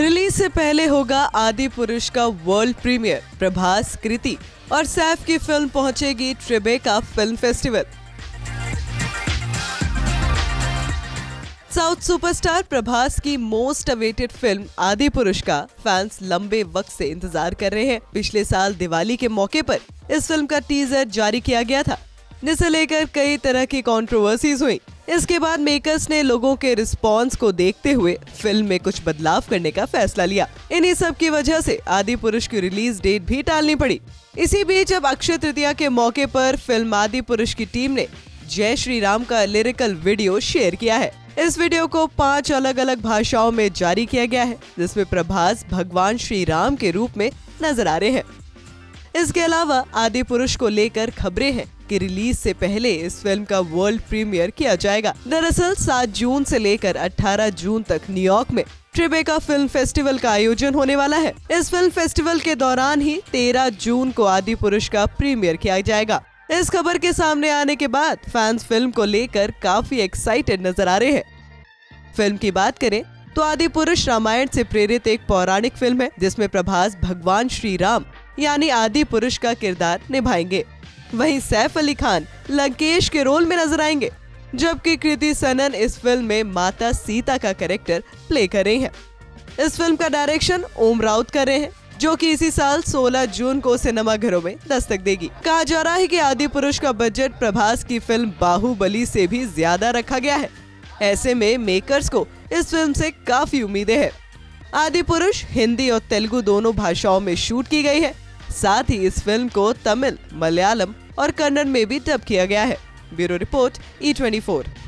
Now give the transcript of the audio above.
Release से पहले होगा आदिपुरुष का वर्ल्ड प्रीमियर। प्रभास, कृति और सैफ की फिल्म पहुंचेगी Tribeca film festival. South superstar Prabhas की मोस्ट अवेटेड फिल्म आदिपुरुष का फैंस लंबे वक्त से इंतजार कर रहे हैं। पिछले साल दिवाली के मौके पर इस फिल्म का टीजर जारी किया गया था, जिसे लेकर कई तरह की कंट्रोवर्सीज हुई। इसके बाद मेकर्स ने लोगों के रिस्पॉन्स को देखते हुए फिल्म में कुछ बदलाव करने का फैसला लिया। इन्हीं सब की वजह से आदिपुरुष की रिलीज डेट भी टालनी पड़ी। इसी बीच अब अक्षय तृतीया के मौके पर फिल्म आदिपुरुष की टीम ने जय श्री राम का लिरिकल वीडियो शेयर किया है। इस वीडियो को 5 अलग अलग भाषाओं में जारी किया गया है, जिसमें प्रभास भगवान श्री राम के रूप में नजर आ रहे हैं। इसके अलावा आदिपुरुष को लेकर खबरें हैं कि रिलीज से पहले इस फिल्म का वर्ल्ड प्रीमियर किया जाएगा। दरअसल 7 जून से लेकर 18 जून तक न्यूयॉर्क में ट्रिबेका फिल्म फेस्टिवल का आयोजन होने वाला है। इस फिल्म फेस्टिवल के दौरान ही 13 जून को आदिपुरुष का प्रीमियर किया जाएगा। इस खबर के सामने आने के बाद फैंस फिल्म को लेकर काफी एक्साइटेड नजर आ रहे हैं। फिल्म की बात करें तो आदिपुरुष रामायण से प्रेरित एक पौराणिक फिल्म है, जिसमें प्रभास भगवान श्री राम यानी आदिपुरुष का किरदार निभाएंगे। वहीं सैफ अली खान लंकेश के रोल में नजर आएंगे, जबकि कृति सनन इस फिल्म में माता सीता का कैरेक्टर प्ले कर रही है। इस फिल्म का डायरेक्शन ओम राउत कर रहे हैं, जो कि इसी साल 16 जून को सिनेमाघरों में दस्तक देगी। कहा जा रहा है कि आदिपुरुष का बजट प्रभास की फिल्म बाहुबली से भी ज्यादा रखा गया है। ऐसे में मेकर्स को इस फिल्म से काफी उम्मीदें हैं। आदिपुरुष हिंदी और तेलुगु दोनों भाषाओं में शूट की गई है। साथ ही इस फिल्म को तमिल, मलयालम और कन्नड़ में भी डब किया गया है। Bureau report, E24।